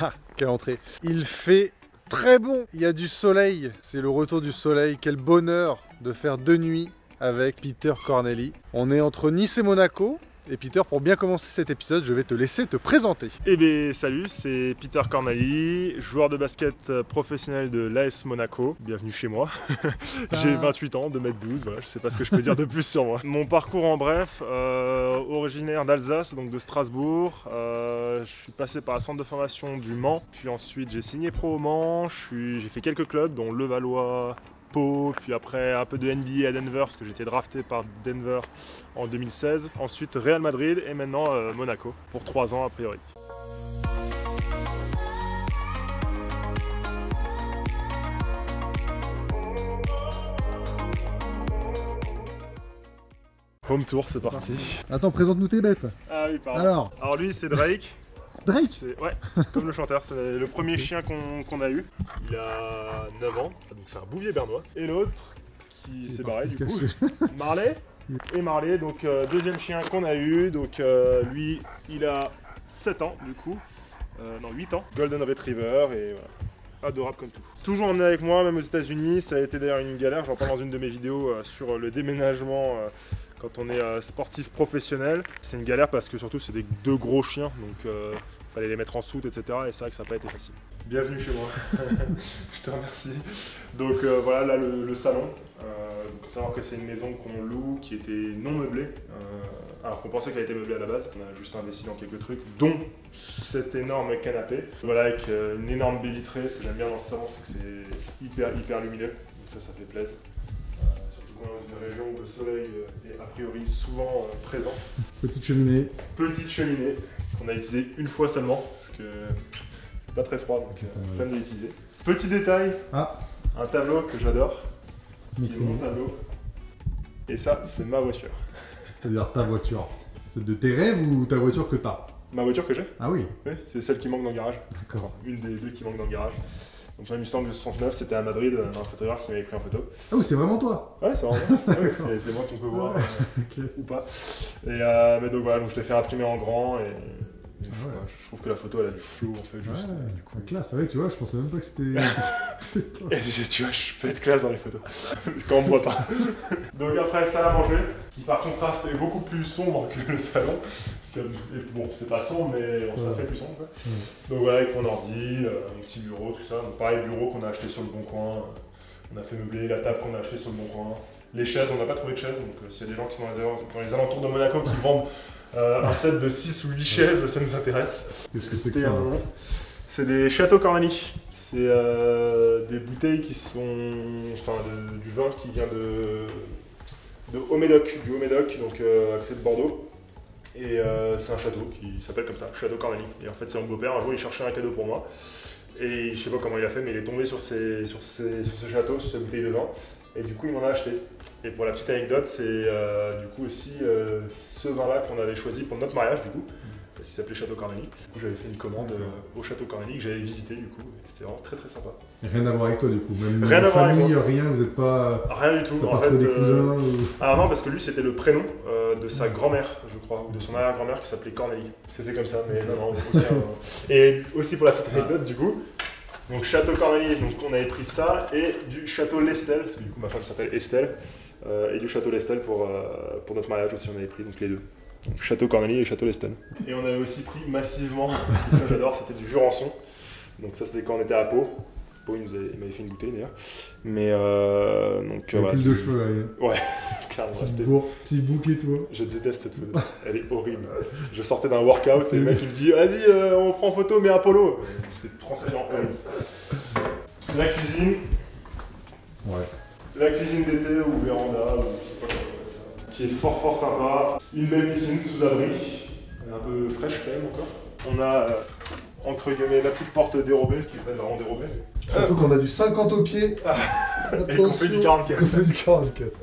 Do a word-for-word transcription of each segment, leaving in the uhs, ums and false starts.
Ah, quelle entrée. Il fait très bon, il y a du soleil, c'est le retour du soleil, quel bonheur de faire deux nuits avec Petr Cornelie. On est entre Nice et Monaco. Et Peter, pour bien commencer cet épisode, je vais te laisser te présenter. Eh bien, salut, c'est Petr Cornelie, joueur de basket professionnel de l'A S Monaco. Bienvenue chez moi. J'ai vingt-huit ans, deux mètres douze, voilà, je sais pas ce que je peux dire de plus sur moi. Mon parcours en bref, euh, originaire d'Alsace, donc de Strasbourg. Euh, je suis passé par un centre de formation du Mans, puis ensuite j'ai signé pro au Mans. J'ai fait quelques clubs, dont Levallois, Pau, puis après un peu de N B A à Denver, parce que j'étais drafté par Denver en deux mille seize. Ensuite Real Madrid et maintenant euh, Monaco, pour trois ans a priori. Home tour, c'est parti. Attends, présente-nous tes bêtes. Ah oui, pardon. Alors, Alors lui c'est Drake. Drake? Ouais, comme le chanteur, c'est le premier chien qu'on qu'on a eu. Il a neuf ans, donc c'est un bouvier bernois. Et l'autre, qui s'est barré du coup, Marley. Et Marley, donc euh, deuxième chien qu'on a eu. Donc euh, lui, il a sept ans du coup, euh, non huit ans. Golden Retriever et voilà. Adorable comme tout. Toujours emmené avec moi, même aux États-Unis. Ça a été d'ailleurs une galère, j'en parle dans une de mes vidéos euh, sur le déménagement. Euh, Quand on est euh, sportif professionnel, c'est une galère parce que surtout c'est des deux gros chiens, donc euh, fallait les mettre en soute, et cetera. Et c'est vrai que ça n'a pas été facile. Bienvenue chez moi, je te remercie. Donc euh, voilà, là le, le salon. Euh, donc, faut savoir que c'est une maison qu'on loue, qui était non meublée. Euh, alors qu'on pensait qu'elle était meublée à la base. On a juste investi dans quelques trucs, dont cet énorme canapé. Voilà, avec euh, une énorme baie vitrée. Ce que j'aime bien dans ce salon, c'est que c'est hyper hyper lumineux. Donc ça, ça fait plaisir. Dans une région où le soleil est a priori souvent présent. Petite cheminée. Petite cheminée qu'on a utilisée une fois seulement, parce que c'est pas très froid, donc euh, flemme de l'utiliser. Petit détail, ah. Un tableau que j'adore, qui est mon tableau. Et ça, c'est ma voiture. C'est-à-dire ta voiture. C'est de tes rêves ou ta voiture que t'as? Ma voiture que j'ai. Ah oui. Oui, c'est celle qui manque dans le garage. D'accord. Enfin, une des deux qui manque dans le garage. Donc la Mustang Boss soixante-neuf, c'était à Madrid, un photographe qui m'avait pris en photo. Ah oui, c'est vraiment toi? Ouais, c'est vraiment moi. Ouais, c'est moi qu'on peut voir, ah ouais. euh, okay. Ou pas. Et euh, mais donc voilà, donc je l'ai fait imprimer en grand et, et ah je, ouais. je trouve que la photo elle a du flow en fait, juste. Ouais, du coup, classe, ouais, tu vois, je pensais même pas que c'était... Tu vois, je peux être classe dans les photos, quand on me voit pas. Donc après, salle à manger, qui par contraste est beaucoup plus sombre que le salon. Bon, c'est pas sombre, mais on, ouais. Ça fait plus sombre quoi. Ouais. Donc voilà, avec mon ordi, euh, mon petit bureau, tout ça. Donc pareil, bureau qu'on a acheté sur le bon coin. Euh, on a fait meubler la table qu'on a acheté sur le bon coin. Les chaises, on n'a pas trouvé de chaises. Donc euh, s'il y a des gens qui sont dans les alentours de Monaco qui vendent euh, un set de six ou huit chaises, ouais. Ça nous intéresse. Qu'est-ce que c'est que ça? C'est des Château Cornélie. C'est euh, des bouteilles qui sont... Enfin, de, du vin qui vient de... De Homédoc, du Homédoc, donc euh, à côté de Bordeaux. Et euh, c'est un château qui s'appelle comme ça, Château Cornélie. Et en fait, c'est mon beau-père. Un jour, il cherchait un cadeau pour moi. Et je sais pas comment il a fait, mais il est tombé sur, ses, sur, ses, sur ce château, sur cette bouteille de vin. Et du coup, il m'en a acheté. Et pour la petite anecdote, c'est euh, du coup aussi euh, ce vin-là qu'on avait choisi pour notre mariage, du coup. Parce qu'il s'appelait Château Cornélie. Du coup, j'avais fait une commande euh, au Château Cornélie que j'avais visité, du coup. C'était vraiment très très sympa. Et rien à voir avec toi, du coup. Même rien à voir avec moi. Rien, vous n'êtes pas... Rien du tout. En fait, euh... ou... Ah non, parce que lui, c'était le prénom euh, de sa grand-mère, je crois, ou de son arrière-grand-mère qui s'appelait Cornélie. C'était comme ça, mais non, non, aucun... Et aussi pour la petite anecdote, du coup, donc Château Cornélie, donc on avait pris ça, et du Château L'Estelle, parce que du coup, ma femme s'appelle Estelle, euh, et du Château L'Estelle pour, euh, pour notre mariage aussi, on avait pris, donc les deux. Château Cornélie et Château L'Estelle. Et on avait aussi pris massivement, ça j'adore, c'était du Jurançon. Donc ça c'était quand on était à Pau. Pau il m'avait fait une bouteille d'ailleurs. Mais euh, donc euh, voilà. Plus de cheveux là. Ouais, clairement. Petit bouc et tout. Je déteste cette photo, elle est horrible. Je sortais d'un workout et le mec il me dit vas-y euh, on prend photo mais un polo. J'étais transpirant. La cuisine. Ouais. La cuisine d'été ou véranda ou... qui est fort fort sympa, une belle piscine sous abri, un peu fraîche quand même encore. On a euh, entre guillemets la petite porte dérobée, qui n'est pas vraiment dérobée. Surtout euh, qu'on a du cinquante au pied et qu'on fait du quarante-quatre. On fait du quarante-quatre.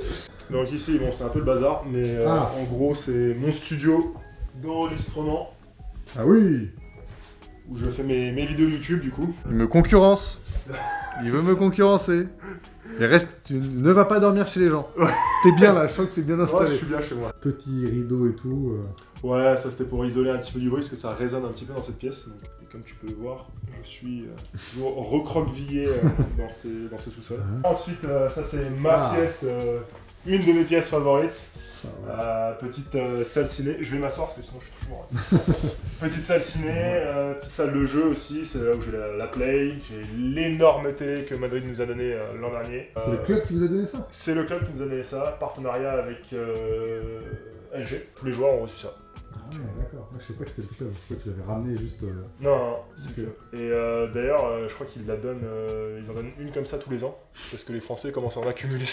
Donc ici bon c'est un peu le bazar, mais euh, ah. En gros c'est mon studio d'enregistrement. Ah oui. Où je fais mes, mes vidéos YouTube du coup. Il me concurrence. Il veut ça. Me concurrencer. Mais reste, tu ne vas pas dormir chez les gens. T'es bien là, je crois que t'es bien installé. Ouais, je suis bien chez moi. Petit rideau et tout. Euh... Ouais, ça c'était pour isoler un petit peu du bruit, parce que ça résonne un petit peu dans cette pièce. Donc. Et comme tu peux le voir, je suis euh, toujours recroquevillé euh, dans, ces, dans ce sous-sol. Ah. Ensuite, euh, ça c'est ma ah. pièce, euh, une de mes pièces favorites. Ah, ouais. euh, petite euh, salle ciné. Je vais m'asseoir parce que sinon je suis toujours... Petite salle ciné, euh, petite salle de jeu aussi, c'est là où j'ai la, la play, j'ai l'énorme télé que Madrid nous a donnée euh, l'an dernier. C'est euh, le club qui vous a donné ça? C'est le club qui nous a donné ça, partenariat avec euh, L G. Tous les joueurs ont reçu ça. Ah ouais, d'accord, je sais pas que c'était le club, je crois que tu l'avais ramené juste... Euh... Non, non, c'est le club. Et euh, d'ailleurs, euh, je crois qu'ils la donnent, euh, ils en donnent une comme ça tous les ans, parce que les Français commencent à en accumuler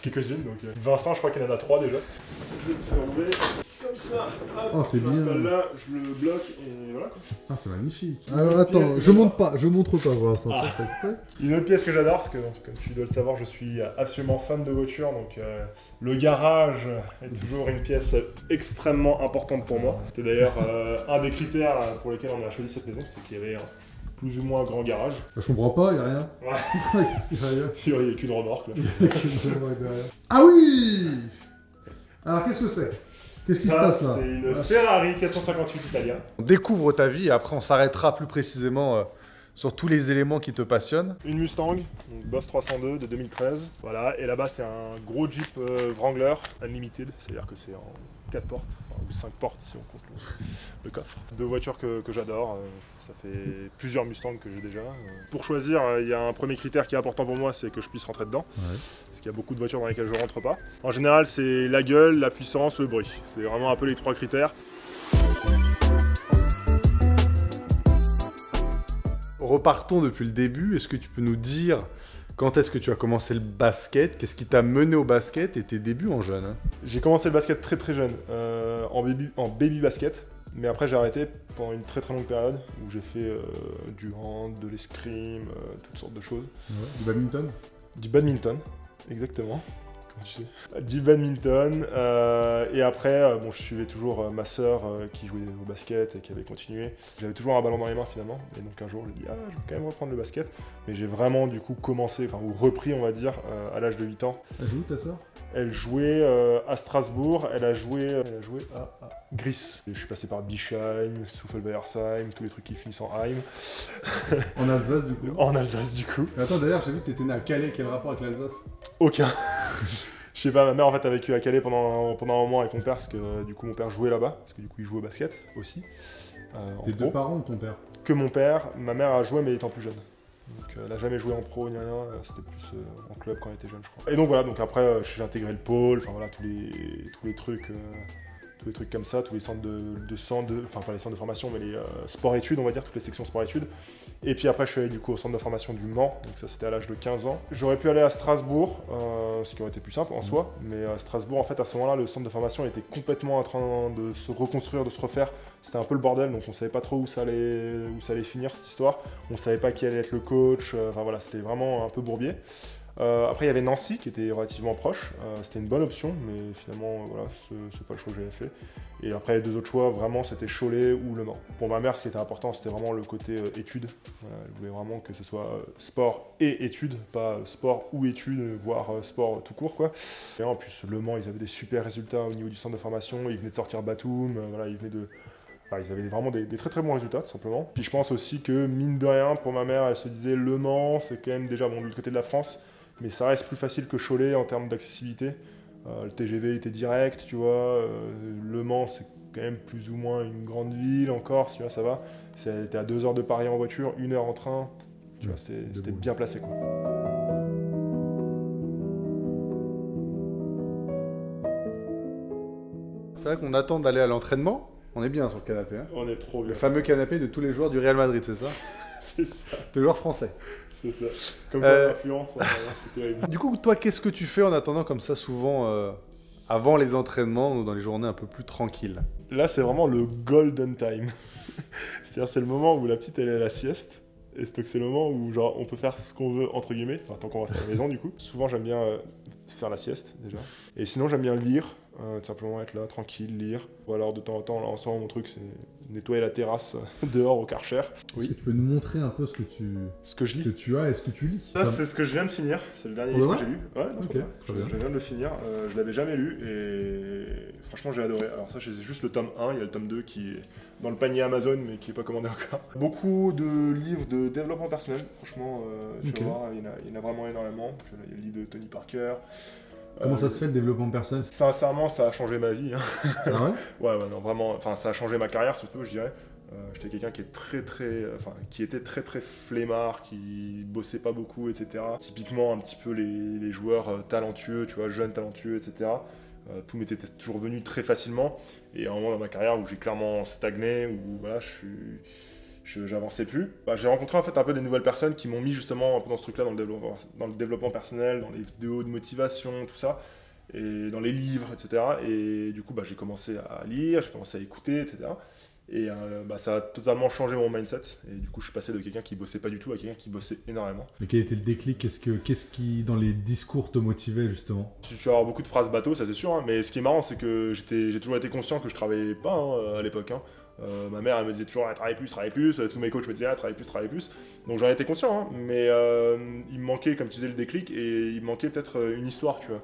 quelques-unes, donc euh, Vincent, je crois qu'il en a trois déjà. Je vais te faire rouler, comme ça, hop, oh, je l'installe là, je le bloque, et voilà quoi. Ah, c'est magnifique. Alors attends, je monte pas, je montre pas pour l'instant. Ah. Une autre pièce que j'adore, parce que comme tu dois le savoir, je suis absolument fan de voitures, donc euh, le garage est toujours une pièce extrêmement importante pour moi. C'était d'ailleurs euh, un des critères pour lesquels on a choisi cette maison, c'est qu'il y avait un plus ou moins un grand garage. Bah, je comprends pas, il n'y a rien. Ouais. Il n'y a qu'une remorque. Là. Y a qu'une remorque derrière. Ah oui. Alors qu'est-ce que c'est? Qu'est-ce qui se passe là? C'est une Ferrari quatre cent cinquante-huit Italia. On découvre ta vie et après on s'arrêtera plus précisément euh, sur tous les éléments qui te passionnent. Une Mustang, donc Boss trois cent deux de deux mille treize. Voilà, et là-bas c'est un gros Jeep euh, Wrangler Unlimited, c'est-à-dire que c'est en quatre portes. Ou cinq portes si on compte le, le coffre. Deux voitures que, que j'adore, euh, ça fait plusieurs Mustangs que j'ai déjà. Euh, pour choisir, il euh, y a un premier critère qui est important pour moi, c'est que je puisse rentrer dedans. Ouais. Parce qu'il y a beaucoup de voitures dans lesquelles je rentre pas. En général, c'est la gueule, la puissance, le bruit. C'est vraiment un peu les trois critères. Repartons depuis le début. Est-ce que tu peux nous dire quand est-ce que tu as commencé le basket? Qu'est-ce qui t'a mené au basket et tes débuts en jeune, hein? J'ai commencé le basket très très jeune, euh, en, baby, en baby basket, mais après j'ai arrêté pendant une très très longue période où j'ai fait euh, du hand, de l'escrime, euh, toutes sortes de choses. Ouais. Du badminton? Du badminton, exactement. Comment tu sais? Du badminton, euh, et après euh, bon, je suivais toujours euh, ma sœur euh, qui jouait au basket et qui avait continué. J'avais toujours un ballon dans les mains finalement, et donc un jour je lui ai dit « Ah, je veux quand même reprendre le basket ». Mais j'ai vraiment du coup commencé, enfin ou repris on va dire, euh, à l'âge de huit ans. Elle joue ta sœur? Elle jouait euh, à Strasbourg, elle a joué, euh, elle a joué à, à Gris. Et je suis passé par Bischheim, Souffel-Weyersheim, tous les trucs qui finissent en Heim. En Alsace du coup? En Alsace du coup. Mais attends, d'ailleurs j'ai vu que t'étais né à Calais, quel rapport avec l'Alsace? Aucun. Je sais pas, ma mère en fait a vécu à Calais pendant, pendant un moment avec mon père, parce que du coup mon père jouait là-bas, parce que du coup il jouait au basket aussi. Euh, Tes deux parents ou ton père? Que mon père, ma mère a joué mais étant plus jeune. Donc euh, elle a jamais joué en pro ni rien, euh, c'était plus euh, en club quand elle était jeune je crois. Et donc voilà, donc après euh, j'ai intégré le pôle, enfin voilà tous les, tous les trucs, euh, tous les trucs comme ça, tous les centres de, de, centres de enfin pas les centres de formation mais les euh, sports-études on va dire, toutes les sections sport-études. Et puis après je suis allé du coup au centre de formation du Mans, donc ça c'était à l'âge de quinze ans. J'aurais pu aller à Strasbourg, euh, ce qui aurait été plus simple en soi, mais à Strasbourg en fait à ce moment-là le centre de formation était complètement en train de se reconstruire, de se refaire. C'était un peu le bordel, donc on savait pas trop où ça allait, où ça allait finir cette histoire. On savait pas qui allait être le coach, enfin voilà, c'était vraiment un peu bourbier. Euh, après il y avait Nancy qui était relativement proche, euh, c'était une bonne option, mais finalement euh, voilà, c'est pas le choix que j'avais fait. Et après les deux autres choix, vraiment c'était Cholet ou Le Mans. Pour ma mère ce qui était important c'était vraiment le côté euh, études, euh, elle voulait vraiment que ce soit euh, sport et études, pas euh, sport ou études, voire euh, sport euh, tout court quoi. Et en plus Le Mans ils avaient des super résultats au niveau du centre de formation, ils venaient de sortir Batum, euh, voilà, ils venaient de... Enfin, ils avaient vraiment des, des très très bons résultats tout simplement. Puis je pense aussi que mine de rien pour ma mère elle se disait Le Mans c'est quand même déjà bon du côté de la France, mais ça reste plus facile que Cholet en termes d'accessibilité. Euh, le T G V était direct, tu vois. Euh, Le Mans, c'est quand même plus ou moins une grande ville encore, tu vois, ça va. C'était à deux heures de Paris en voiture, une heure en train. Tu vois, c'était bien placé, quoi. C'est vrai qu'on attend d'aller à l'entraînement. On est bien sur le canapé. Hein. On est trop bien. Le fameux canapé de tous les joueurs du Real Madrid, c'est ça? C'est ça. De joueurs français. C'est ça. Comme quoi euh... l'influence, euh, c'est terrible. Du coup, toi, qu'est-ce que tu fais en attendant comme ça, souvent, euh, avant les entraînements ou dans les journées un peu plus tranquilles? Là, c'est vraiment le golden time. C'est-à-dire, c'est le moment où la petite, elle est à la sieste. Et c'est le moment où, genre, on peut faire ce qu'on veut, entre guillemets, enfin, tant qu'on reste à la maison, du coup. Souvent, j'aime bien euh, faire la sieste, déjà. Et sinon, j'aime bien lire. Euh, tout simplement être là, tranquille, lire. Ou alors de temps en temps, là, en ce moment, mon truc, c'est nettoyer la terrasse dehors au Karcher. Oui. Est-ce que tu peux nous montrer un peu ce que tu, ce que je lis. Que tu as et ce que tu lis. Ça, ça... c'est ce que je viens de finir. C'est le dernier livre que j'ai lu. Ouais, non, okay, je, je viens de le finir. Euh, je l'avais jamais lu et franchement, j'ai adoré. Alors ça, c'est juste le tome un. Il y a le tome deux qui est dans le panier Amazon, mais qui n'est pas commandé encore. Beaucoup de livres de développement personnel. Franchement, euh, tu okay. vas voir, il y en a, il y en a vraiment énormément. Il y a le livre de Tony Parker. Comment ça se fait le développement personnel? Sincèrement, ça a changé ma vie. Hein. Ah ouais? Ouais, ouais, non, vraiment. Enfin, ça a changé ma carrière surtout, je dirais. Euh, J'étais quelqu'un qui est très, très, enfin, qui était très, très flemmard, qui bossait pas beaucoup, et cetera. Typiquement, un petit peu les, les joueurs talentueux, tu vois, jeunes talentueux, et cetera. Euh, tout m'était toujours venu très facilement. Et à un moment dans ma carrière où j'ai clairement stagné, où voilà, je suis. J'avançais plus. Bah, j'ai rencontré en fait un peu des nouvelles personnes qui m'ont mis justement un peu dans ce truc-là, dans le développement, dans le développement personnel, dans les vidéos de motivation, tout ça, et dans les livres, et cetera. Et du coup, bah, j'ai commencé à lire, j'ai commencé à écouter, et cetera. Et euh, bah, ça a totalement changé mon mindset. Et du coup, je suis passé de quelqu'un qui bossait pas du tout à quelqu'un qui bossait énormément. Mais quel était le déclic? Qu'est-ce que, qu'est-ce qui, dans les discours, te motivait justement? Tu, tu vas avoir beaucoup de phrases bateau, ça c'est sûr. Hein, mais ce qui est marrant, c'est que j'ai toujours été conscient que je travaillais pas hein, à l'époque. Hein. Euh, ma mère elle me disait toujours ah, travaille plus, travaille plus, tous mes coachs me disaient ah, travaille plus, travaille plus, donc j'en étais conscient, hein. Mais euh, il me manquait, comme tu disais, le déclic, et il me manquait peut-être une histoire, tu vois,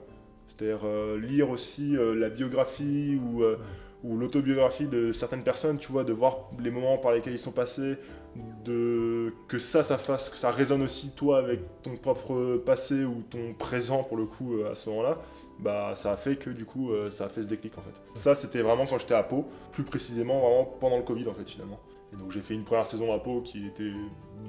c'est-à-dire euh, lire aussi euh, la biographie ou, euh, ou l'autobiographie de certaines personnes, tu vois, de voir les moments par lesquels ils sont passés, de... que ça, ça fasse, que ça résonne aussi toi avec ton propre passé ou ton présent pour le coup euh, à ce moment-là. Bah, ça a fait que du coup, euh, ça a fait ce déclic en fait. Ça, c'était vraiment quand j'étais à Pau, plus précisément vraiment pendant le Covid en fait finalement. Et donc j'ai fait une première saison à Pau qui était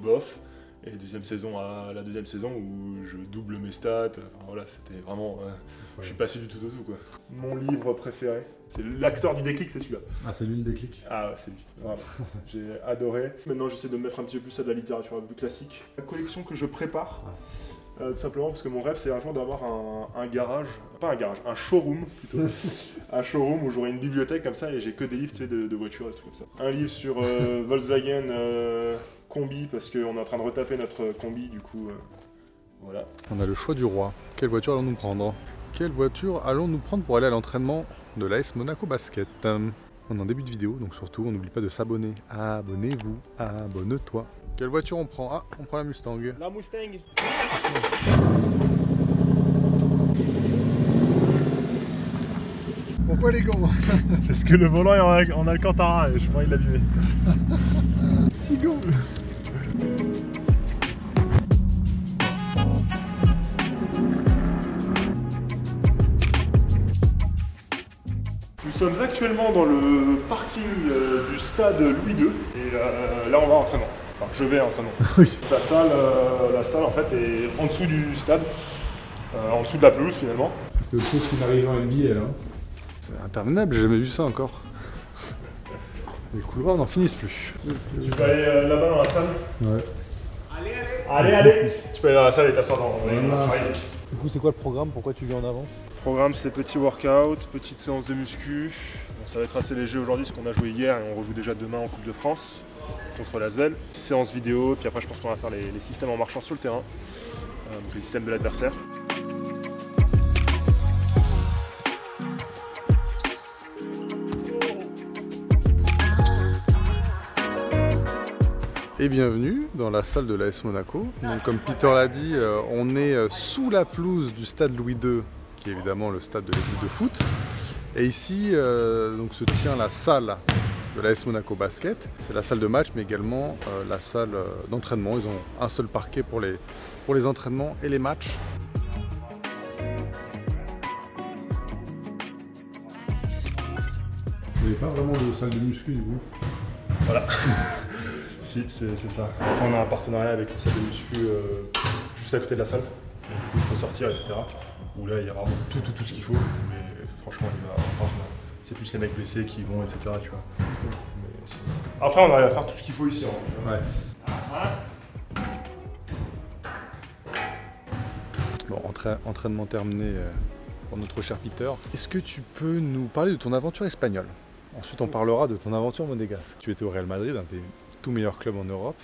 bof, et deuxième saison à la deuxième saison où je double mes stats. Enfin voilà, c'était vraiment, euh, ouais. Je suis passé du tout au tout quoi. Mon livre préféré, c'est l'acteur du déclic, c'est celui-là. Ah, c'est lui le déclic? Ah, c'est lui. Voilà. J'ai adoré. Maintenant, j'essaie de me mettre un petit peu plus à de la littérature plus classique. La collection que je prépare. Ouais. Euh, tout simplement parce que mon rêve c'est un jour d'avoir un, un garage, pas un garage, un showroom plutôt, un showroom où j'aurai une bibliothèque comme ça et j'ai que des livres, tu sais, de, de voitures et tout comme ça. Un livre sur euh, Volkswagen euh, Combi parce qu'on est en train de retaper notre Combi du coup, euh, voilà. On a le choix du roi, quelle voiture allons-nous prendre? Quelle voiture allons-nous prendre pour aller à l'entraînement de l'A S Monaco Basket? On est en début de vidéo donc surtout on n'oublie pas de s'abonner, abonnez-vous, abonne-toi. Quelle voiture on prend? Ah, on prend la Mustang. La Mustang. Pourquoi les gants? Parce que le volant est en Alcantara et je crois qu'il l'a abîmé. Six gants. Nous sommes actuellement dans le parking du stade Louis deux et là, là on va à l'entraînement. Enfin, je vais à l'entraînement. Oui. La salle, euh, la salle en fait est en dessous du stade, euh, en dessous de la pelouse finalement. C'est autre chose qui m'arrive en N B A là. C'est interminable, j'ai jamais vu ça encore. Les couloirs n'en finissent plus. Tu peux aller euh, là-bas dans la salle? Ouais. Allez, allez. Allez, allez. Tu peux aller dans la salle et t'asseoir dans le voilà. Du coup, c'est quoi le programme? Pourquoi tu viens en avant? Le programme, c'est petit workout, petite séance de muscu. Bon, ça va être assez léger aujourd'hui parce qu'on a joué hier et on rejoue déjà demain en Coupe de France contre l'Asvel. Séance vidéo, puis après je pense qu'on va faire les, les systèmes en marchant sur le terrain, euh, donc les systèmes de l'adversaire. Et bienvenue dans la salle de l'A S Monaco. Donc, comme Peter l'a dit, euh, on est sous la pelouse du stade Louis deux, qui est évidemment le stade de l'équipe de foot. Et ici euh, donc se tient la salle de l'A S Monaco Basket. C'est la salle de match, mais également euh, la salle euh, d'entraînement. Ils ont un seul parquet pour les, pour les entraînements et les matchs. Vous n'avez pas vraiment de salle de muscu, du coup? Voilà. Si, c'est ça. Après, on a un partenariat avec une salle de muscu euh, juste à côté de la salle. Donc, du coup, il faut sortir, et cetera. Où là, il y aura tout, tout, tout ce qu'il faut. Mais franchement, il va avoir... C'est plus les mecs blessés qui vont, et cetera. Tu vois. Mais, après, on arrive à faire tout ce qu'il faut ici. Hein, ouais. Bon, entra entraînement terminé pour notre cher Peter. Est-ce que tu peux nous parler de ton aventure espagnole? Ensuite, on parlera de ton aventure monégasque. Tu étais au Real Madrid, un des tout meilleurs clubs en Europe.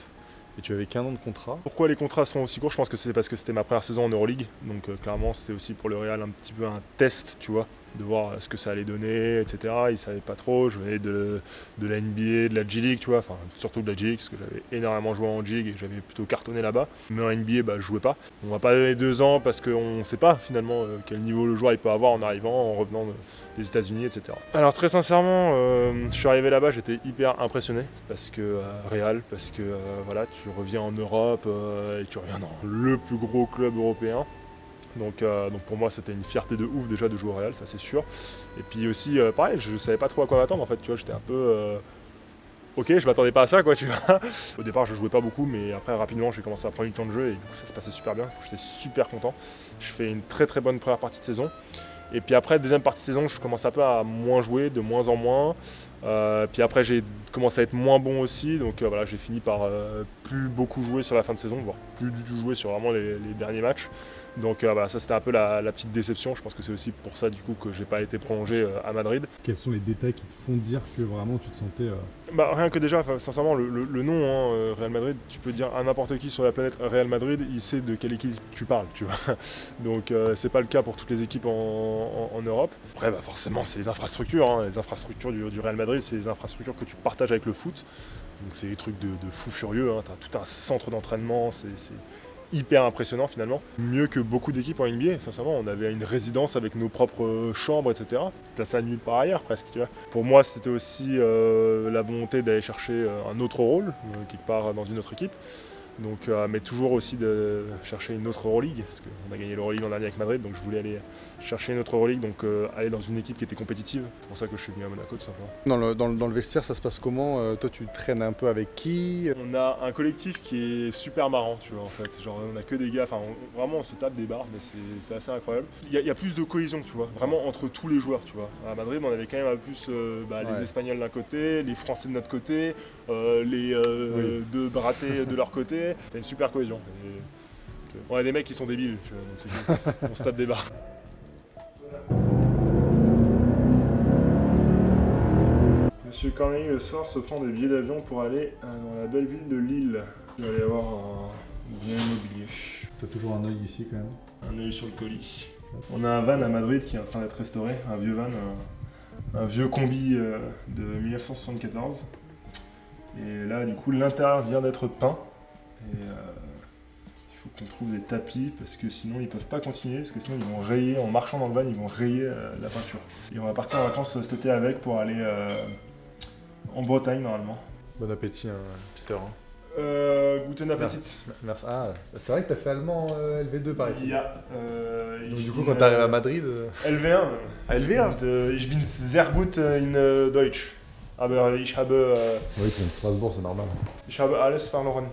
Et tu avais qu'un an de contrat. Pourquoi les contrats sont aussi courts? Je pense que c'est parce que c'était ma première saison en Euroleague. Donc euh, clairement, c'était aussi pour le Real un petit peu un test, tu vois. de voir ce que ça allait donner, et cetera. Ils ne savaient pas trop. Je venais de, de la N B A, de la G-League, tu vois, enfin, surtout de la G-League, parce que j'avais énormément joué en G-League et j'avais plutôt cartonné là-bas. Mais en N B A, bah, je ne jouais pas. On ne va pas donner deux ans parce qu'on ne sait pas finalement quel niveau le joueur il peut avoir en arrivant, en revenant de, des États-Unis, et cetera. Alors très sincèrement, euh, je suis arrivé là-bas, j'étais hyper impressionné parce que euh, Real, parce que euh, voilà, tu reviens en Europe euh, et tu reviens dans le plus gros club européen. Donc, euh, donc pour moi c'était une fierté de ouf déjà de jouer au Real, ça c'est sûr. Et puis aussi euh, pareil, je savais pas trop à quoi m'attendre en fait, tu vois, j'étais un peu euh, ok, je m'attendais pas à ça quoi, tu vois. Au départ je jouais pas beaucoup, mais après rapidement j'ai commencé à prendre du temps de jeu et du coup ça se passait super bien, j'étais super content. Je fais une très très bonne première partie de saison. Et puis après, deuxième partie de saison, je commence un peu à moins jouer, de moins en moins. Euh, puis après, j'ai commencé à être moins bon aussi. Donc euh, voilà, j'ai fini par euh, plus beaucoup jouer sur la fin de saison, voire plus du tout jouer sur vraiment les, les derniers matchs. Donc euh, voilà, ça c'était un peu la, la petite déception. Je pense que c'est aussi pour ça du coup que j'ai pas été prolongé euh, à Madrid. Quels sont les détails qui te font dire que vraiment tu te sentais... Euh... Bah, rien que déjà, sincèrement, le, le, le nom, hein, euh, Real Madrid, tu peux dire à n'importe qui sur la planète Real Madrid, il sait de quelle équipe tu parles, tu vois. Donc euh, c'est pas le cas pour toutes les équipes en... En, en Europe. Après, bah forcément, c'est les infrastructures. Hein. Les infrastructures du, du Real Madrid, c'est les infrastructures que tu partages avec le foot. Donc, c'est des trucs de, de fou furieux. Hein. Tu as tout un centre d'entraînement. C'est hyper impressionnant, finalement. Mieux que beaucoup d'équipes en N B A. Sincèrement, on avait une résidence avec nos propres chambres, et cetera. Tu as ça nulle part ailleurs, presque. Tu vois. Pour moi, c'était aussi euh, la volonté d'aller chercher un autre rôle, euh, quelque part dans une autre équipe. Donc, euh, mais toujours aussi de chercher une autre Euroleague, parce qu'on a gagné l'Euroleague l'an dernier avec Madrid, donc je voulais aller chercher une autre Euroleague, donc euh, aller dans une équipe qui était compétitive. C'est pour ça que je suis venu à Monaco, tout simplement. Dans le, dans le, dans le vestiaire, ça se passe comment? euh, Toi, tu traînes un peu avec qui? On a un collectif qui est super marrant, tu vois, en fait. Genre, on a que des gars, enfin, on, vraiment, on se tape des barres, mais c'est assez incroyable. Il y, y a plus de cohésion, tu vois, vraiment entre tous les joueurs, tu vois. À Madrid, on avait quand même un peu plus euh, bah, les ouais. Espagnols d'un côté, les Français de notre côté, euh, les euh, oui. deux bratés de leur côté. T'as une super cohésion. Et... on a des mecs qui sont débiles, tu vois, donc c'est... on se tape des barres. Monsieur Cornelie le soir se prend des billets d'avion pour aller dans la belle ville de Lille. Il va y avoir un bien immobilier. T'as toujours un œil ici quand même. Un œil sur le colis. On a un van à Madrid qui est en train d'être restauré, un vieux van, un, un vieux combi de mille neuf cent soixante-quatorze. Et là du coup l'intérieur vient d'être peint. Et euh, il faut qu'on trouve des tapis parce que sinon ils peuvent pas continuer, parce que sinon ils vont rayer, en marchant dans le van, ils vont rayer euh, la peinture. Et on va partir en vacances cet été avec pour aller euh, en Bretagne normalement. Bon appétit hein, Peter. Euh, guten Appetit. Merci. Ah, c'est vrai que t'as fait allemand euh, L V deux par ici. Yeah. Euh, donc du coup quand t'arrives à Madrid... Euh... L V un. Ah, L V un. Und, euh, ich bin sehr gut in uh, Deutsch. Aber ich habe... Euh... Oui, tu viens de Strasbourg, c'est normal. Ich habe alles verloren.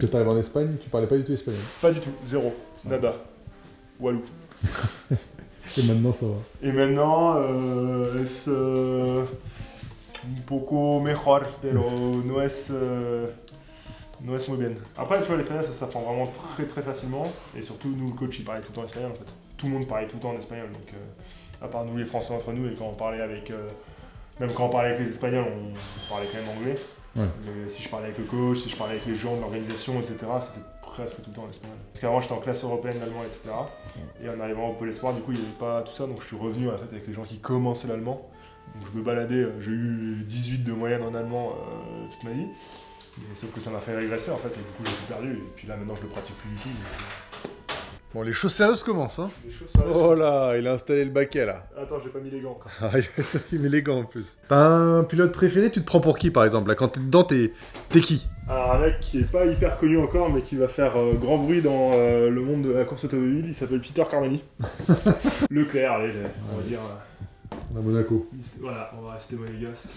Quand tu arrives en Espagne, tu parlais pas du tout espagnol? Pas du tout, zéro, nada, walou. Et maintenant ça va? Et maintenant, euh, es euh, un poco mejor, pero no es, euh, no es muy bien. Après, tu vois, l'espagnol ça s'apprend vraiment très très facilement. Et surtout, nous, le coach, il parlait tout le temps espagnol en fait. Tout le monde parlait tout le temps en espagnol, donc euh, à part nous les Français entre nous, et quand on parlait avec... Euh, même quand on parlait avec les Espagnols, on parlait quand même anglais. Ouais. Le, si je parlais avec le coach, si je parlais avec les gens de l'organisation, et cetera, c'était presque tout le temps en espagnol. Parce qu'avant, j'étais en classe européenne, l'allemand, et cetera. Ouais. Et en arrivant au Pôle espoir, du coup, il n'y avait pas tout ça, donc je suis revenu en fait, avec les gens qui commençaient l'allemand. Donc je me baladais, j'ai eu dix-huit de moyenne en allemand euh, toute ma vie. Mais, sauf que ça m'a fait régresser en fait, et du coup, j'ai tout perdu. Et puis là, maintenant, je le pratique plus du tout. Donc... Bon, les choses sérieuses commencent, hein. Les choses sérieuses. Oh là, il a installé le baquet, là. Attends, j'ai pas mis les gants, encore. Ah, ça, il met les gants, en plus. T'as un pilote préféré, tu te prends pour qui, par exemple? Là, quand t'es dedans, t'es qui? Alors, un mec qui est pas hyper connu encore, mais qui va faire euh, grand bruit dans euh, le monde de la course automobile, il s'appelle Petr Cornelie. Leclerc, allez, on va ouais. dire... Euh... À Monaco. Voilà, on va rester monégasque.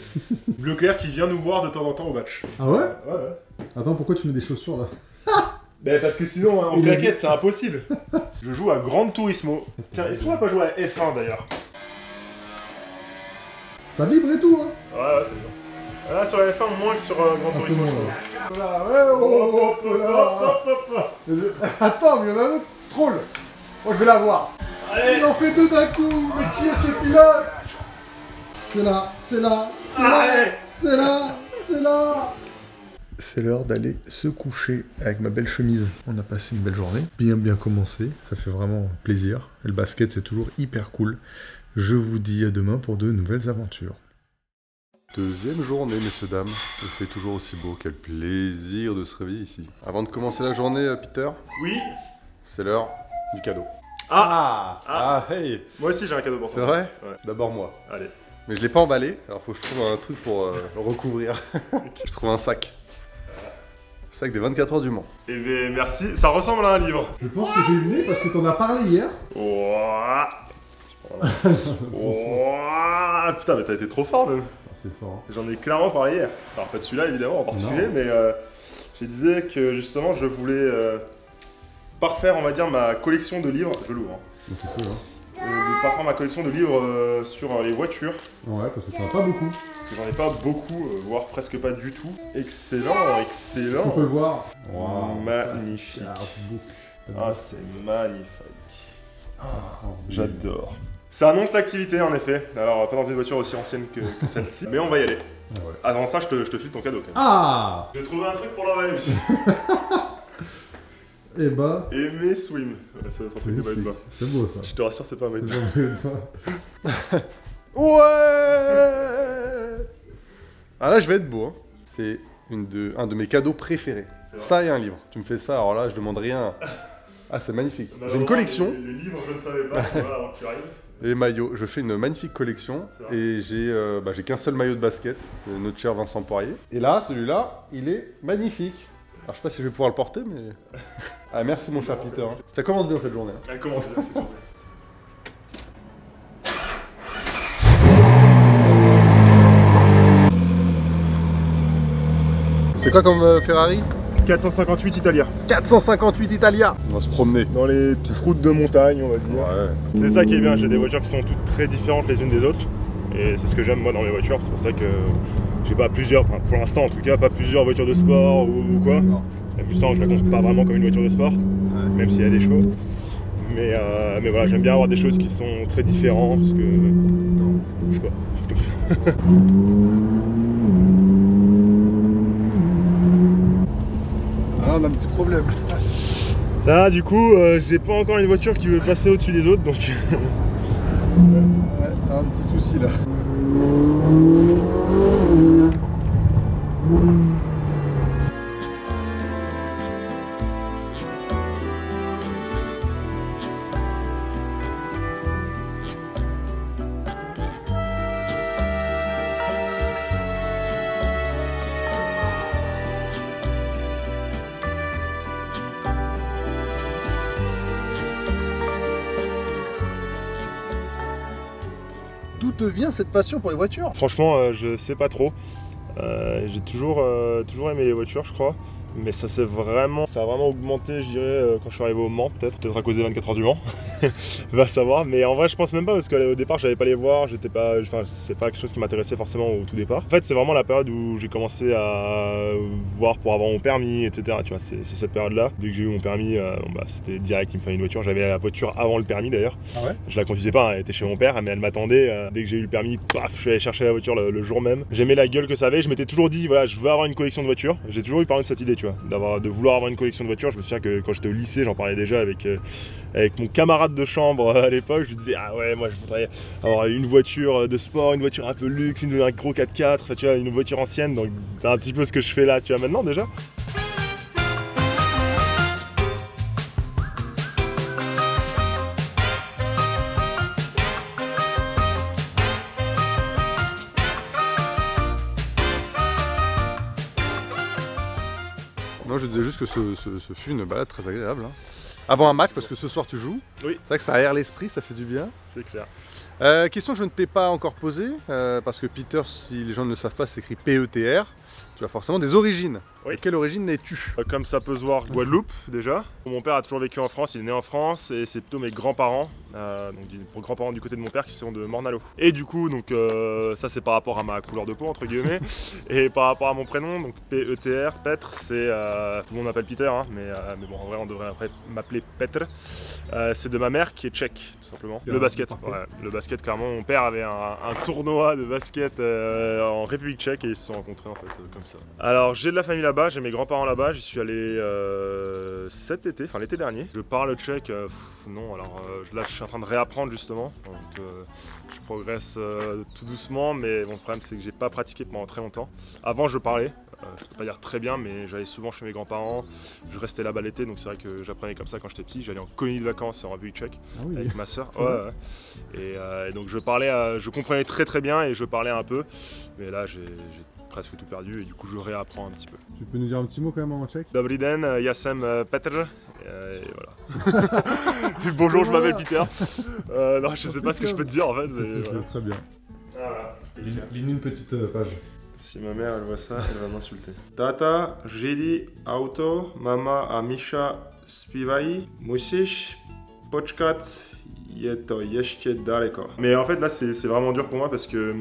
Leclerc qui vient nous voir de temps en temps au match. Ah ouais? Ouais, ouais. Attends, pourquoi tu mets des chaussures, là? Ben parce que sinon, hein, en claquette, c'est impossible. Je joue à Grand Turismo. Tiens, est-ce qu'on va pas jouer à F un d'ailleurs? Ça vibre et tout, hein. Ouais, ouais, c'est bien. Là, sur la F un, moins que sur euh, Grand Turismo. Attends, mais il y en a un autre. Stroll. Moi, je vais l'avoir. Il en fait deux d'un coup. Mais qui est ce pilote? C'est là, c'est là, c'est là, c'est là, c'est là. c'est l'heure d'aller se coucher avec ma belle chemise. On a passé une belle journée, bien bien commencé, ça fait vraiment plaisir. Et le basket, c'est toujours hyper cool. Je vous dis à demain pour de nouvelles aventures. Deuxième journée, messieurs, dames. Il fait toujours aussi beau. Quel plaisir de se réveiller ici. Avant de commencer la journée, Peter. Oui. C'est l'heure du cadeau. Ah, ah, ah, hey. Moi aussi j'ai un cadeau pour toi. C'est vrai, ouais. D'abord moi. Allez. Mais je l'ai pas emballé, alors faut que je trouve un truc pour euh, le recouvrir. Je trouve un sac. Le sac des vingt-quatre heures du Mans. Eh bien merci, ça ressemble à un livre. Je pense que j'ai eu le nez parce que t'en as parlé hier. Ouah. Ouah. Putain, mais t'as été trop fort même. C'est fort. Hein. J'en ai clairement parlé hier. Alors pas de celui-là évidemment en particulier, non. Mais euh, je disais que justement je voulais euh, parfaire, on va dire, ma collection de livres. Je l'ouvre. Hein. C'est cool, hein. Euh, de parfois ma collection de livres euh, sur euh, les voitures. Ouais, parce que tu n'en as pas beaucoup. Parce que j'en ai pas beaucoup, euh, voire presque pas du tout. Excellent, excellent. On peut le voir. Wow, magnifique. Ah, c'est magnifique. Ah, j'adore. Ça annonce l'activité en effet. Alors, pas dans une voiture aussi ancienne que, que celle-ci, mais on va y aller. Ah ouais. Avant ça, je te, je te file ton cadeau quand même. Ah, j'ai trouvé un truc pour l'envoyer aussi. Et bah. Aimé swim. Ouais, ça doit être un truc de bas. C'est beau ça. Je te rassure, c'est pas un bas. Ouais. Ah là, je vais être beau. Hein. C'est de, un de mes cadeaux préférés. Ça et un livre. Tu me fais ça, alors là, je demande rien. Ah, c'est magnifique. J'ai une collection. Les, les livres, je ne savais pas. Voilà, avant que tu arrives. Et maillots. Je fais une magnifique collection. Et j'ai euh, bah, qu'un seul maillot de basket. Notre cher Vincent Poirier. Et là, celui-là, il est magnifique. Alors je sais pas si je vais pouvoir le porter, mais... Ah merci mon cher Peter. Hein. Ça commence bien cette journée. Hein. Elle commence bien cette journée. C'est quoi comme euh, Ferrari? Quatre cent cinquante-huit Italia. quatre cent cinquante-huit Italia. On va se promener. Dans les petites routes de montagne, on va dire. Ouais. C'est ça qui est bien, j'ai des voitures qui sont toutes très différentes les unes des autres. Et c'est ce que j'aime moi dans mes voitures, c'est pour ça que j'ai pas plusieurs, enfin, pour l'instant en tout cas, pas plusieurs voitures de sport ou, ou quoi. La Mustang, je la compte pas vraiment comme une voiture de sport, ouais. Même s'il y a des chevaux. Mais, euh, mais voilà, j'aime bien avoir des choses qui sont très différentes, parce que... je sais pas, c'est comme ça. Ah, on a un petit problème. Là, du coup, euh, j'ai pas encore une voiture qui veut passer au-dessus des autres, donc... un petit souci là. Devient cette passion pour les voitures? Franchement, euh, je sais pas trop. Euh, j'ai toujours, euh, toujours aimé les voitures, je crois. Mais ça s'est vraiment, ça a vraiment augmenté, je dirais, euh, quand je suis arrivé au Mans, peut-être, peut-être à cause des vingt-quatre heures du Mans. Va savoir. Mais en vrai, je pense même pas parce qu'au départ, j'allais pas les voir. J'étais pas, enfin, c'est pas quelque chose qui m'intéressait forcément au tout départ. En fait, c'est vraiment la période où j'ai commencé à voir pour avoir mon permis, et cetera. Tu vois, c'est cette période-là. Dès que j'ai eu mon permis, euh, bon, bah, c'était direct. Il me fallait une voiture. J'avais la voiture avant le permis d'ailleurs. Ah ouais? Je la conduisais pas. Hein, elle était chez mon père, mais elle m'attendait. Euh, dès que j'ai eu le permis, paf, je suis allé chercher la voiture le, le jour même. J'aimais la gueule que ça avait. Je m'étais toujours dit, voilà, je veux avoir une collection de voitures. J'ai toujours eu parlé de cette idée. Tu vois, d'avoir, de vouloir avoir une collection de voitures. Je me souviens que quand j'étais au lycée, j'en parlais déjà avec, euh, avec mon camarade de chambre euh, à l'époque. Je lui disais, ah ouais, moi je voudrais avoir une voiture de sport, une voiture un peu luxe, une, un gros quatre quatre, tu vois, une voiture ancienne. Donc c'est un petit peu ce que je fais là, tu vois, maintenant déjà. Moi je disais juste que ce, ce, ce fut une balade très agréable. Hein. Avant un match, parce que ce soir tu joues. Oui. C'est vrai que ça aère l'esprit, ça fait du bien. C'est clair. Euh, question que je ne t'ai pas encore posée, euh, parce que Peter, si les gens ne le savent pas, s'écrit P E T R. Tu as forcément des origines. Oui. De quelle origine es-tu? Comme ça peut se voir, Guadeloupe déjà. Mon père a toujours vécu en France, il est né en France et c'est plutôt mes grands-parents, euh, donc mes grands-parents du côté de mon père qui sont de Mornalo. Et du coup, donc euh, ça c'est par rapport à ma couleur de peau entre guillemets et par rapport à mon prénom, donc P E T R, Petr, c'est euh, tout le monde m'appelle Peter, hein, mais, euh, mais bon en vrai on devrait après m'appeler Petr. Euh, c'est de ma mère qui est tchèque tout simplement. Le basket, ouais, le basket clairement. Mon père avait un, un tournoi de basket euh, en République tchèque et ils se sont rencontrés en fait. Euh, comme ça? Alors j'ai de la famille là-bas, j'ai mes grands-parents là-bas, j'y suis allé euh, cet été, enfin l'été dernier. Je parle tchèque, euh, pff, non, alors euh, là je suis en train de réapprendre justement, donc euh, je progresse euh, tout doucement, mais bon, le problème c'est que j'ai pas pratiqué pendant très longtemps. Avant je parlais, euh, je peux pas dire très bien, mais j'allais souvent chez mes grands-parents, je restais là-bas l'été, donc c'est vrai que j'apprenais comme ça quand j'étais petit, j'allais en colonie de vacances en République tchèque ah oui. avec ma soeur. Ouais, ouais. Et, euh, et donc je parlais, euh, je comprenais très très bien et je parlais un peu, mais là j'ai presque tout perdu et du coup je réapprends un petit peu. Tu peux nous dire un petit mot quand même en tchèque? Dobrý den, já jsem Petr. Et voilà. Bonjour, je m'appelle Peter. Euh, non, je sais pas ce que je peux te dire en fait. Mais, voilà. Très bien. Voilà. Ligne une petite page. Si ma mère elle voit ça, elle va m'insulter. Tata, j'ai dit auto, mama a Misha Spivai, musiš počkat, je to ještě daleko. Mais en fait là c'est vraiment dur pour moi parce que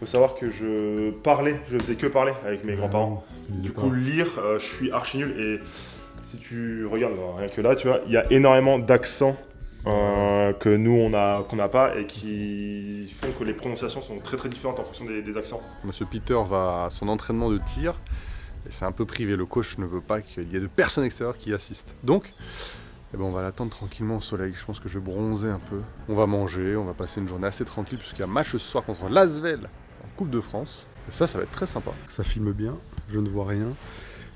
faut savoir que je parlais, je faisais que parler avec mes grands-parents. Du coup, lire, euh, je suis archi nul. Et si tu regardes, rien que là, tu vois, il y a énormément d'accents euh, que nous, on a, qu'on n'a pas et qui font que les prononciations sont très très différentes en fonction des, des accents. Monsieur Peter va à son entraînement de tir et c'est un peu privé. Le coach ne veut pas qu'il y ait de personnes extérieures qui assistent. Donc, eh ben on va l'attendre tranquillement au soleil, je pense que je vais bronzer un peu. On va manger, on va passer une journée assez tranquille puisqu'il y a un match ce soir contre l'Asvel en Coupe de France. Et ça, ça va être très sympa. Ça filme bien, je ne vois rien.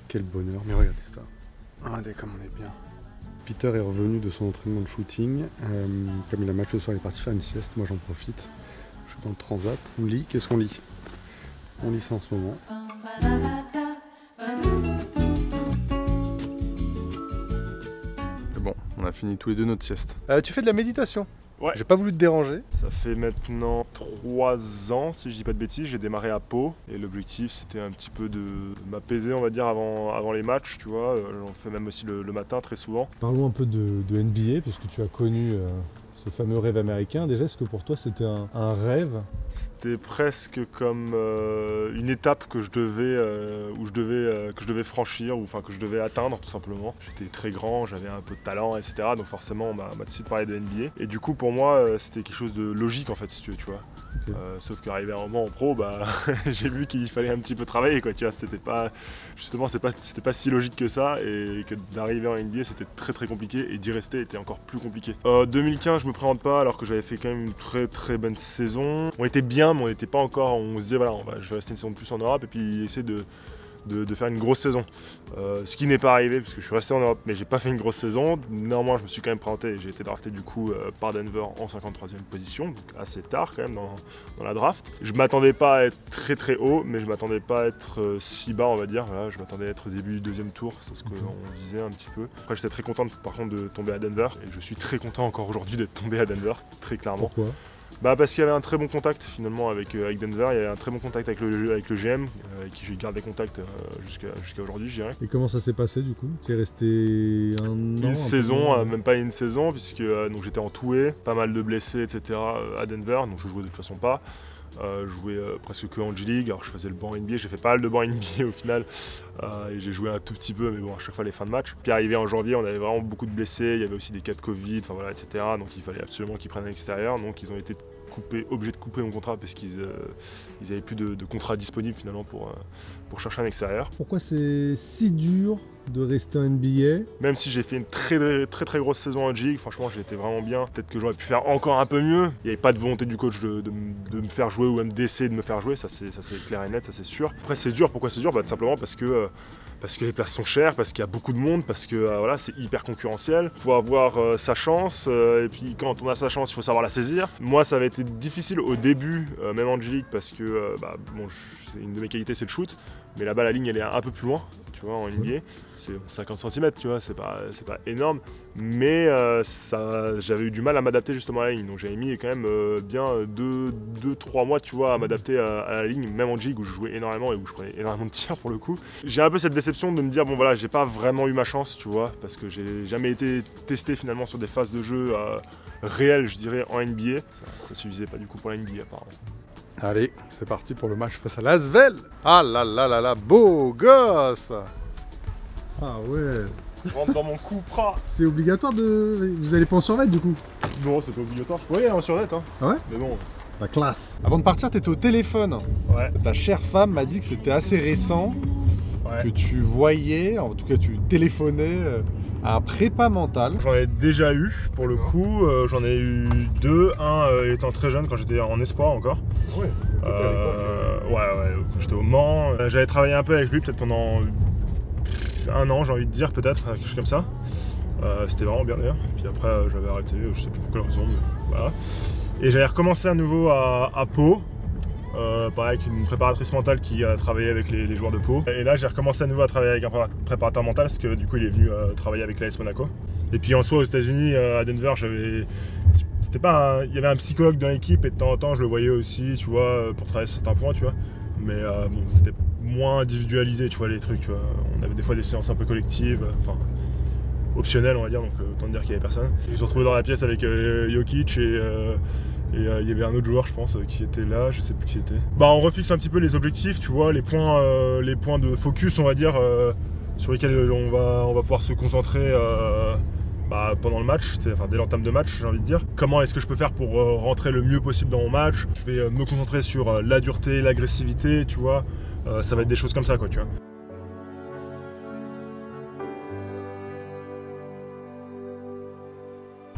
Quel bonheur, mais regardez ça. Regardez comme on est bien. Peter est revenu de son entraînement de shooting. Euh, comme il a match ce soir, il est parti faire une sieste, moi j'en profite. Je suis dans le transat. On lit, qu'est-ce qu'on lit? On lit ça en ce moment. Bon, on a fini tous les deux notre sieste. Euh, tu fais de la méditation? Ouais. J'ai pas voulu te déranger. Ça fait maintenant trois ans, si je dis pas de bêtises, j'ai démarré à Pau. Et l'objectif, c'était un petit peu de m'apaiser, on va dire, avant, avant les matchs, tu vois. J'en fais même aussi le, le matin, très souvent. Parlons un peu de, de N B A, puisque tu as connu euh, ce fameux rêve américain. Déjà, est-ce que pour toi, c'était un, un rêve? C'était presque comme euh, une étape que je devais, euh, où je devais, euh, que je devais franchir, ou enfin que je devais atteindre tout simplement. J'étais très grand, j'avais un peu de talent, et cetera. Donc forcément, on m'a tout de suite parlé de N B A. Et du coup, pour moi, euh, c'était quelque chose de logique en fait, si tu veux, tu vois. Okay. Euh, sauf qu'arrivé à un moment en pro, bah, j'ai vu qu'il fallait un petit peu travailler, quoi. Tu vois, c'était pas, justement, c'était pas, pas si logique que ça, et que d'arriver en N B A, c'était très très compliqué, et d'y rester était encore plus compliqué. Euh, deux mille quinze, je me présente pas, alors que j'avais fait quand même une très très bonne saison. On était bien, mais on n'était pas encore, on se disait voilà, on va, je vais rester une saison de plus en Europe et puis essayer de, de, de faire une grosse saison. Euh, ce qui n'est pas arrivé parce que je suis resté en Europe, mais j'ai pas fait une grosse saison. Néanmoins, je me suis quand même présenté, j'ai été drafté du coup euh, par Denver en cinquante-troisième position, donc assez tard quand même dans, dans la draft. Je m'attendais pas à être très très haut, mais je m'attendais pas à être euh, si bas, on va dire. Voilà, je m'attendais à être au début du deuxième tour, c'est ce qu'on mm-hmm. disait un petit peu. Après, j'étais très content par contre de tomber à Denver, et je suis très content encore aujourd'hui d'être tombé à Denver, très clairement. Pourquoi ? Bah parce qu'il y avait un très bon contact finalement avec, euh, avec Denver, il y avait un très bon contact avec le, avec le G M, euh, avec qui je garde des contacts euh, jusqu'à jusqu'à aujourd'hui, je dirais. Et comment ça s'est passé du coup? Tu es resté un an? Une saison, euh, même pas une saison, puisque euh, j'étais entoué, pas mal de blessés, et cetera euh, à Denver, donc je jouais de toute façon pas. Euh, je jouais euh, presque que en G-League, alors je faisais le banc N B A, j'ai fait pas mal de banc N B A au final euh, et j'ai joué un tout petit peu, mais bon à chaque fois les fins de match. Puis arrivé en janvier, on avait vraiment beaucoup de blessés, il y avait aussi des cas de Covid, enfin voilà, et cetera. Donc il fallait absolument qu'ils prennent à l'extérieur, donc ils ont été coupés, obligés de couper mon contrat parce qu'ils euh, ils avaient plus de, de contrat disponible finalement pour, euh, pour chercher un extérieur. Pourquoi c'est si dur de rester en N B A? Même si j'ai fait une très très très, très grosse saison en G, franchement j'ai été vraiment bien. Peut-être que j'aurais pu faire encore un peu mieux. Il n'y avait pas de volonté du coach de, de, de me faire jouer ou même d'essayer de me faire jouer, ça c'est clair et net, ça c'est sûr. Après c'est dur, pourquoi c'est dur? Bah, tout simplement parce que, euh, parce que les places sont chères, parce qu'il y a beaucoup de monde, parce que euh, voilà, c'est hyper concurrentiel. Il faut avoir euh, sa chance, euh, et puis quand on a sa chance, il faut savoir la saisir. Moi ça avait été difficile au début, euh, même en G-League, parce que euh, bah, bon, une de mes qualités c'est le shoot, mais là-bas la ligne elle est un peu plus loin. Tu vois, en N B A, c'est cinquante centimètres, tu vois, c'est pas, pas énorme, mais euh, j'avais eu du mal à m'adapter justement à la ligne, donc j'avais mis quand même euh, bien deux trois mois, tu vois, à m'adapter à, à la ligne, même en G-League où je jouais énormément et où je prenais énormément de tirs pour le coup. J'ai un peu cette déception de me dire, bon voilà, j'ai pas vraiment eu ma chance, tu vois, parce que j'ai jamais été testé finalement sur des phases de jeu euh, réelles, je dirais, en N B A. Ça, ça suffisait pas du coup pour la N B A apparemment. Allez, c'est parti pour le match face à l'Asvel. Ah là là là là, beau gosse. Ah ouais. Je rentre dans mon coup pra. C'est obligatoire de... Vous allez pas en survette du coup? Non, c'est pas obligatoire. Oui, en survette. Hein. Ah ouais? Mais bon, La classe. Avant de partir, t'étais au téléphone. Ouais. Ta chère femme m'a dit que c'était assez récent, ouais, que tu voyais, en tout cas tu téléphonais à un prépa mental. J'en ai déjà eu, pour le coup. Euh, J'en ai eu deux. Un euh, étant très jeune, quand j'étais en espoir encore. Ouais, t'étais à l'époque. Euh, ouais, ouais, j'étais au Mans. J'avais travaillé un peu avec lui, peut-être pendant un an, j'ai envie de dire, peut-être, quelque chose comme ça. Euh, c'était vraiment bien d'ailleurs. Puis après, euh, j'avais arrêté, je sais plus pour quelle raison, mais voilà. Et j'avais recommencé à nouveau à, à Pau, euh, pareil, avec une préparatrice mentale qui a travaillé avec les, les joueurs de Pau. Et là, j'ai recommencé à nouveau à travailler avec un préparateur mental, parce que du coup, il est venu euh, travailler avec l'A S Monaco. Et puis en soi, aux États-Unis, euh, à Denver, j'avais, c'était pas, un... il y avait un psychologue dans l'équipe, et de temps en temps, je le voyais aussi, tu vois, pour travailler sur certains points, tu vois. Mais euh, bon, c'était moins individualisé, tu vois, les trucs, tu vois. On avait des fois des séances un peu collectives, enfin. Optionnel, on va dire, donc euh, autant dire qu'il n'y avait personne. Je me suis retrouvé dans la pièce avec euh, Jokic et euh, il euh, y avait un autre joueur, je pense, euh, qui était là, je sais plus qui c'était. Bah, on refixe un petit peu les objectifs, tu vois, les points, euh, les points de focus, on va dire, euh, sur lesquels on va, on va pouvoir se concentrer euh, bah, pendant le match, enfin dès l'entame de match, j'ai envie de dire. Comment est-ce que je peux faire pour euh, rentrer le mieux possible dans mon match? Je vais euh, me concentrer sur euh, la dureté, l'agressivité, tu vois. Euh, ça va être des choses comme ça, quoi, tu vois.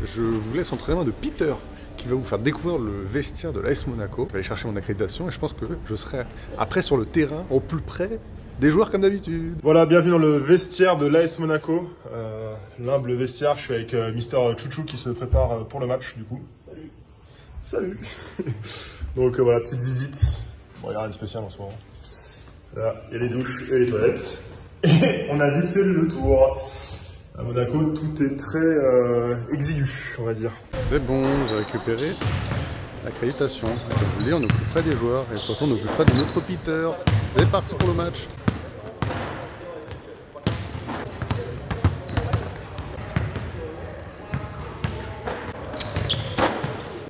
Je vous laisse entre les mains de Peter, qui va vous faire découvrir le vestiaire de l'A S Monaco. Je vais aller chercher mon accréditation et je pense que je serai après sur le terrain, au plus près des joueurs comme d'habitude. Voilà, bienvenue dans le vestiaire de l'A S Monaco. Euh, L'humble vestiaire, je suis avec euh, Mister Chouchou qui se prépare euh, pour le match du coup. Salut. Salut. Donc euh, voilà, petite visite. Bon, il n'y a rien de spécial en ce moment. Là, il y a les douches et les toilettes. Et on a vite fait le tour. À Monaco, tout est très euh, exigu, on va dire. C'est bon, j'ai récupéré l'accréditation. Comme je vous dis, on est au plus près des joueurs et surtout on est au plus près de notre Peter. C'est parti pour le match.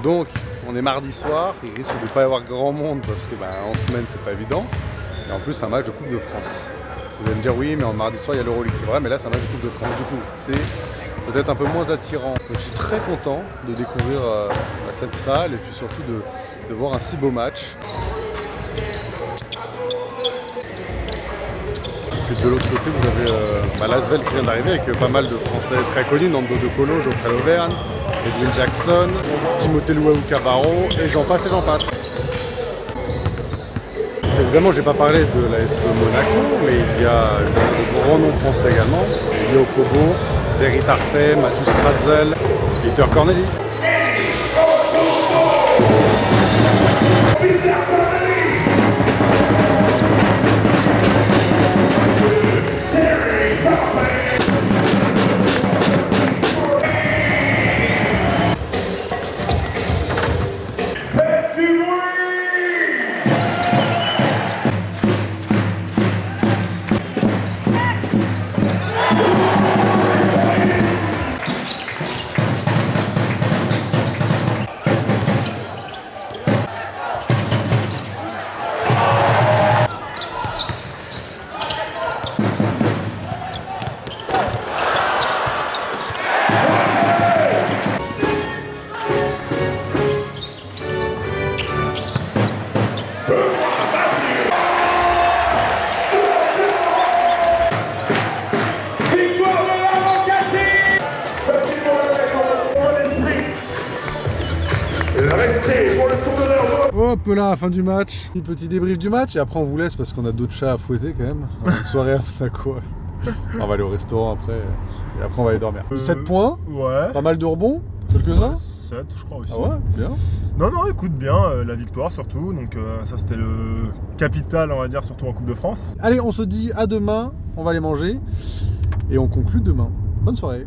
Donc, on est mardi soir. Il risque de ne pas y avoir grand monde parce que, bah, en semaine, c'est pas évident. Et en plus, c'est un match de Coupe de France. Vous allez me dire oui, mais en mardi soir il y a l'Euroleague, c'est vrai, mais là c'est un match de Coupe de France, du coup c'est peut-être un peu moins attirant. Donc, je suis très content de découvrir euh, cette salle et puis surtout de, de voir un si beau match. Et puis de l'autre côté vous avez euh, bah, Lasvel qui vient d'arriver avec euh, pas mal de Français très connus, Nando De Colo, Geoffrey Lauvergne, Edwin Jackson, Timothée Luau Cabarro et j'en passe et j'en passe. Évidemment, je n'ai pas parlé de l'A S Monaco, mais il y a de grands noms français également. Léo Kobo, Terry Tarpey, Mathieu Stratzel, Petr Cornelie. Hop là, fin du match, petit débrief du match et après on vous laisse parce qu'on a d'autres chats à fouetter quand même. Une soirée à Monaco. On va aller au restaurant après et après on va aller dormir. Euh, sept points, ouais. Pas mal de rebonds, quelques-uns. sept je crois aussi. Ah ouais, bien. Non non, écoute bien, euh, la victoire surtout, donc euh, ça c'était le capital on va dire surtout en Coupe de France. Allez, on se dit à demain, on va aller manger et on conclut demain. Bonne soirée.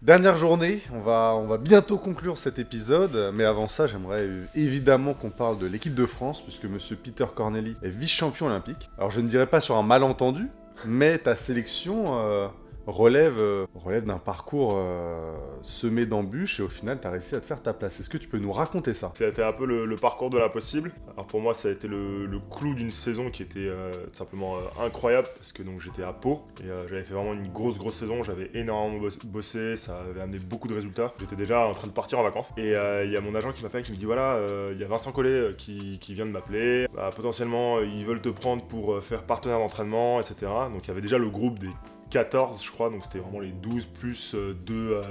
Dernière journée, on va, on va bientôt conclure cet épisode, mais avant ça, j'aimerais évidemment qu'on parle de l'équipe de France, puisque Monsieur Petr Cornelie est vice-champion olympique. Alors je ne dirais pas sur un malentendu, mais ta sélection euh, relève, euh, relève d'un parcours euh, semé d'embûches et au final tu as réussi à te faire ta place. Est-ce que tu peux nous raconter ça? C'était un peu le, le parcours de l'impossible. Alors pour moi ça a été le, le clou d'une saison qui était euh, tout simplement euh, incroyable parce que donc j'étais à Pau et euh, j'avais fait vraiment une grosse grosse saison, j'avais énormément bossé, ça avait amené beaucoup de résultats. J'étais déjà en train de partir en vacances et il euh, y a mon agent qui m'appelle qui me dit voilà il euh, y a Vincent Collet euh, qui, qui vient de m'appeler, bah, potentiellement ils veulent te prendre pour euh, faire partenaire d'entraînement, et cetera. Donc il y avait déjà le groupe des quatorze je crois, donc c'était vraiment les douze plus euh, deux, euh,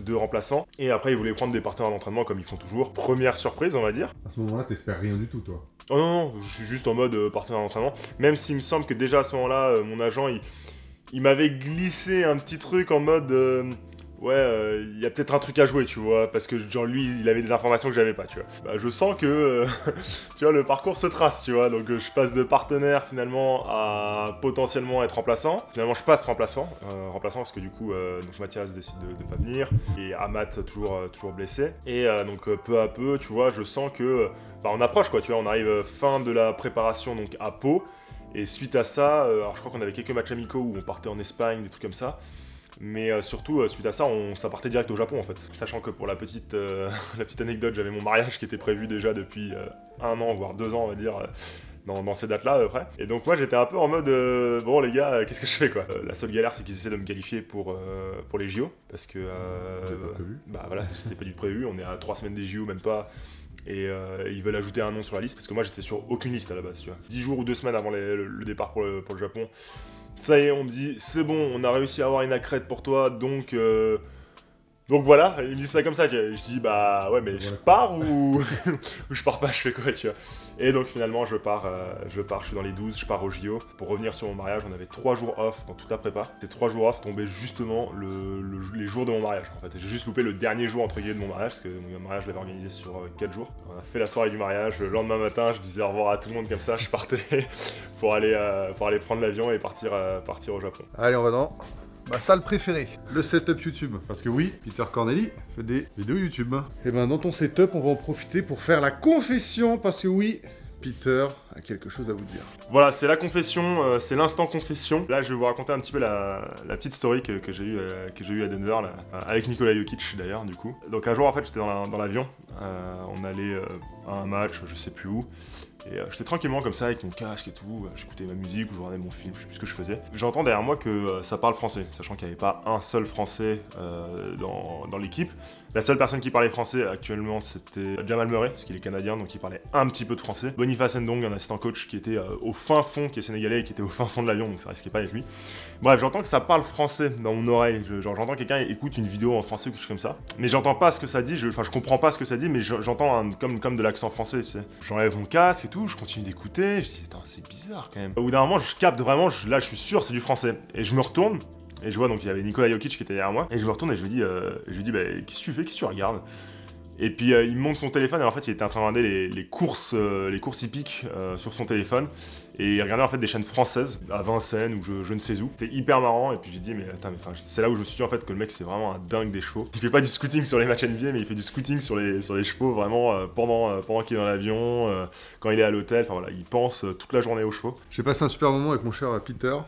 deux remplaçants. Et après ils voulaient prendre des partenaires d'entraînement comme ils font toujours. Première surprise on va dire. À ce moment-là t'espères rien du tout toi? Oh non, non, je suis juste en mode euh, partenaire d'entraînement. Même s'il me semble que déjà à ce moment-là, euh, mon agent il, il m'avait glissé un petit truc en mode... Euh, ouais, il euh, y a peut-être un truc à jouer, tu vois, parce que genre lui, il avait des informations que j'avais pas, tu vois. Bah, je sens que, euh, tu vois, le parcours se trace, tu vois, donc euh, je passe de partenaire finalement à potentiellement être remplaçant. Finalement, je passe remplaçant, euh, remplaçant parce que du coup, euh, donc Mathias décide de, de pas venir et Amat toujours, euh, toujours blessé. Et euh, donc euh, peu à peu, tu vois, je sens que, bah, on approche quoi, tu vois, on arrive fin de la préparation donc à Pau. Et suite à ça, euh, alors je crois qu'on avait quelques matchs amicaux où on partait en Espagne, des trucs comme ça. Mais euh, surtout, euh, suite à ça, on, ça partait direct au Japon en fait. Sachant que pour la petite, euh, la petite anecdote, j'avais mon mariage qui était prévu déjà depuis euh, un an, voire deux ans, on va dire, euh, dans, dans ces dates-là à peu près. Et donc moi, j'étais un peu en mode, euh, bon les gars, euh, qu'est-ce que je fais quoi euh, La seule galère, c'est qu'ils essaient de me qualifier pour, euh, pour les J O, parce que... Euh, pas prévu. Bah voilà, c'était pas du prévu, on est à trois semaines des J O, même pas... Et euh, ils veulent ajouter un nom sur la liste, parce que moi, j'étais sur aucune liste à la base, tu vois. Dix jours ou deux semaines avant les, le, le départ pour le, pour le Japon. Ça y est, on me dit, c'est bon, on a réussi à avoir une accrète pour toi, donc euh... donc voilà. Ils me disent ça comme ça, je dis, bah ouais, mais je pars ou, ou je pars pas, je fais quoi, tu vois. Et donc finalement, je pars, euh, je pars, je suis dans les douze, je pars au J O. Pour revenir sur mon mariage, on avait trois jours off dans toute la prépa. Ces trois jours off tombaient justement le, le, les jours de mon mariage, en fait. J'ai juste loupé le dernier jour, entre guillemets, de mon mariage, parce que mon mariage, je l'avais organisé sur euh, quatre jours. On a fait la soirée du mariage, le lendemain matin, je disais au revoir à tout le monde comme ça, je partais pour, aller, euh, pour aller prendre l'avion et partir, euh, partir au Japon. Allez, on va dans ma salle préférée, le setup YouTube. Parce que oui, Petr Cornelie fait des vidéos YouTube. Et ben dans ton setup, on va en profiter pour faire la confession, parce que oui, Petr a quelque chose à vous dire. Voilà, c'est la confession, euh, c'est l'instant confession. Là, je vais vous raconter un petit peu la, la petite story que, que j'ai eue euh, eu à Denver, là, euh, avec Nikola Jokic d'ailleurs, du coup. Donc un jour, en fait, j'étais dans l'avion, la, euh, on allait euh, à un match, je sais plus où. Et euh, j'étais tranquillement comme ça avec mon casque et tout, euh, j'écoutais ma musique ou je regardais mon film, je sais plus ce que je faisais. J'entends derrière moi que euh, ça parle français, sachant qu'il n'y avait pas un seul français euh, dans, dans l'équipe. La seule personne qui parlait français actuellement c'était Jamal Murray, parce qu'il est canadien donc il parlait un petit peu de français. Boniface Ndong, un assistant coach qui était euh, au fin fond, qui est sénégalais et qui était au fin fond de l'avion, donc ça risquait pas avec lui. Bref, j'entends que ça parle français dans mon oreille, je, genre j'entends quelqu'un écoute une vidéo en français ou quelque chose comme ça. Mais j'entends pas ce que ça dit, enfin je, je comprends pas ce que ça dit, mais j'entends je, comme, comme de l'accent français, tu sais. J'enlève mon casque et tout, je continue d'écouter, je dis attends c'est bizarre quand même. Au bout d'un moment je capte vraiment, je, là je suis sûr c'est du français. Et je me retourne, et je vois donc il y avait Nikola Jokic qui était derrière moi, et je me retourne et je lui dis, euh, je lui dis bah qu'est-ce que tu fais, qu'est-ce que tu regardes? Et puis euh, il me montre son téléphone, et en fait il était en train de regarder les, les courses euh, les courses hippiques euh, sur son téléphone, et il regardait en fait des chaînes françaises, à Vincennes ou je, je ne sais où. C'était hyper marrant, et puis j'ai dit mais attends, mais c'est là où je me suis dit en fait que le mec c'est vraiment un dingue des chevaux. Il fait pas du scouting sur les matchs N B A, mais il fait du scouting sur les, sur les chevaux vraiment euh, pendant, euh, pendant qu'il est dans l'avion, euh, quand il est à l'hôtel, enfin voilà, il pense euh, toute la journée aux chevaux. J'ai passé un super moment avec mon cher Petr,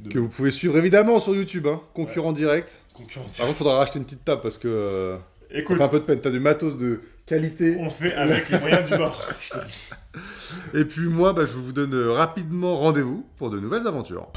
de... que vous pouvez suivre évidemment sur YouTube, hein, concurrent, ouais. Direct. Concurrent direct. Par contre, il faudra racheter une petite table parce que... Euh... Écoute, t'as un peu de peine, t'as du matos de qualité. On fait avec les moyens du bord, je te dis. Et puis moi, bah, je vous donne rapidement rendez-vous pour de nouvelles aventures.